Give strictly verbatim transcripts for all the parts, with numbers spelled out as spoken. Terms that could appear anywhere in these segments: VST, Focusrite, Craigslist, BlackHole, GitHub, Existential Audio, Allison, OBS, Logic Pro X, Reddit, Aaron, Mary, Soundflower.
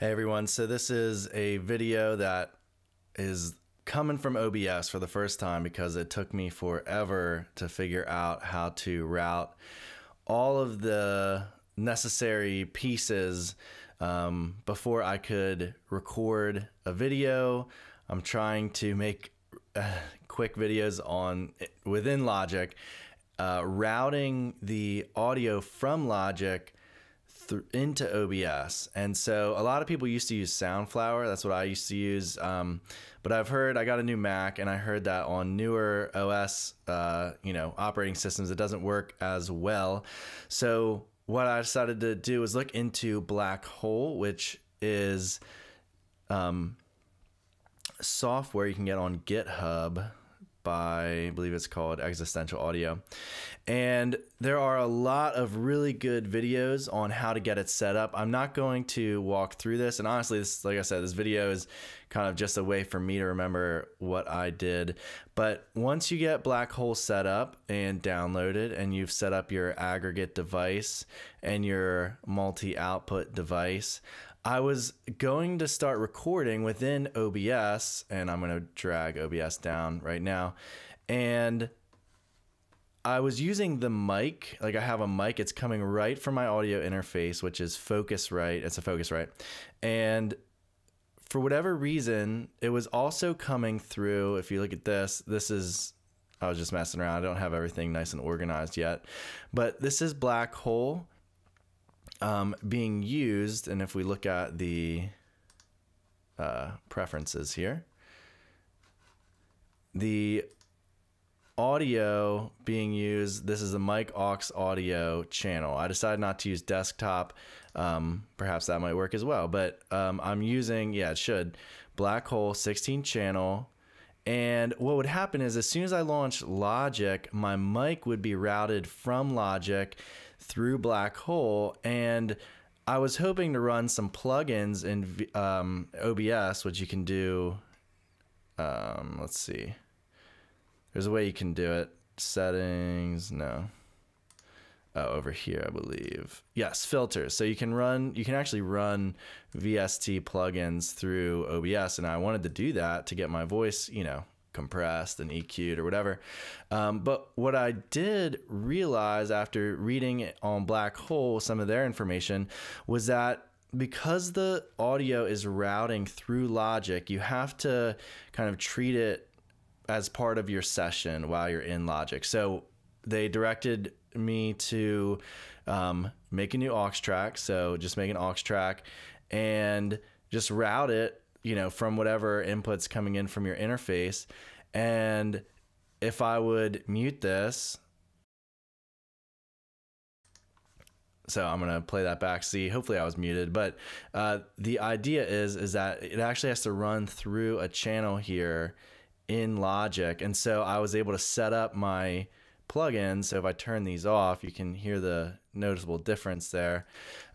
Hey everyone, so this is a video that is coming from O B S for the first time because it took me forever to figure out how to route all of the necessary pieces um, before I could record a video. I'm trying to make uh, quick videos on within Logic, uh, routing the audio from Logic into O B S. And so a lot of people used to use Soundflower. That's what I used to use. Um, but I've heard, I got a new Mac and I heard that on newer O S, uh, you know, operating systems, it doesn't work as well. So what I decided to do is look into BlackHole, which is um, software you can get on GitHub by, I believe it's called Existential Audio. And there are a lot of really good videos on how to get it set up. I'm not going to walk through this. And honestly, this, like I said, this video is kind of just a way for me to remember what I did. But once you get BlackHole set up and downloaded and you've set up your aggregate device and your multi-output device, I was going to start recording within O B S, and I'm going to drag O B S down right now. And I was using the mic, like I have a mic, it's coming right from my audio interface, which is Focusrite. It's a Focusrite. And for whatever reason, it was also coming through. If you look at this, this is, I was just messing around. I don't have everything nice and organized yet, but this is BlackHole. Um, being used, and if we look at the uh, preferences here, the audio being used, this is the mic aux audio channel. I decided not to use desktop. Um, perhaps that might work as well, but um, I'm using, yeah, it should, BlackHole sixteen channel. And what would happen is as soon as I launch Logic, my mic would be routed from Logic through BlackHole, and I was hoping to run some plugins in um, O B S, which you can do. Um, let's see. There's a way you can do it. Settings, no. Oh, over here, I believe. Yes, filters. So you can run. You can actually run V S T plugins through O B S, and I wanted to do that to get my voice, you know, compressed and E Q'd or whatever. Um, but what I did realize after reading on BlackHole some of their information was that because the audio is routing through Logic, you have to kind of treat it as part of your session while you're in Logic. So they directed me to um, make a new aux track. So just make an aux track and just route it, you know, from whatever inputs coming in from your interface. And if I would mute this, so I'm going to play that back. See, hopefully I was muted, but uh, the idea is, is that it actually has to run through a channel here in Logic. And so I was able to set up my plugins. So if I turn these off, you can hear the noticeable difference there.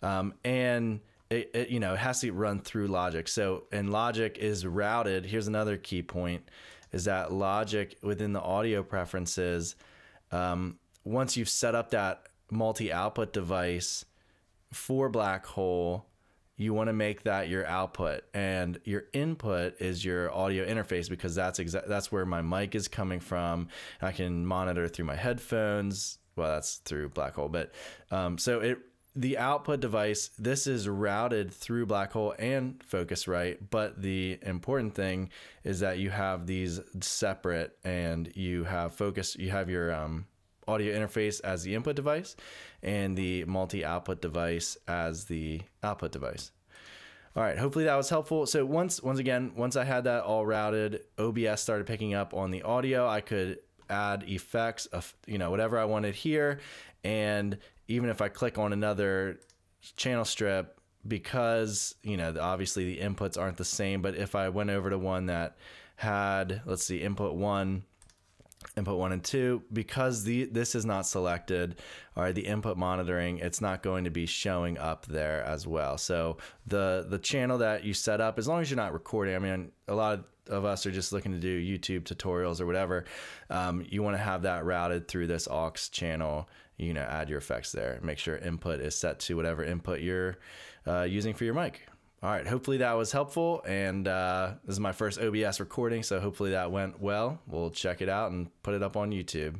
Um, and It, it, you know, it has to run through Logic. So, and Logic is routed. Here's another key point, is that Logic within the audio preferences, um, once you've set up that multi-output device for BlackHole, you want to make that your output, and your input is your audio interface, because that's exact. That's where my mic is coming from. I can monitor through my headphones. Well, that's through BlackHole, but um, so it. The output device, this is routed through BlackHole and Focusrite, but the important thing is that you have these separate, and you have focus, you have your um, audio interface as the input device and the multi-output device as the output device. All right, hopefully that was helpful. So once, once again, once I had that all routed, O B S started picking up on the audio. I could add effects of, you know, whatever I wanted here, and even if I click on another channel strip, because, you know, obviously the inputs aren't the same, but if I went over to one that had, let's see, input one, input one and two, because the this is not selected, all right, the input monitoring, it's not going to be showing up there as well. So the, the channel that you set up, as long as you're not recording, I mean, a lot of of us are just looking to do YouTube tutorials or whatever. Um, you want to have that routed through this aux channel, you know, add your effects there, make sure input is set to whatever input you're uh, using for your mic. All right, hopefully that was helpful. And uh, this is my first O B S recording, so hopefully that went well. We'll check it out and put it up on YouTube.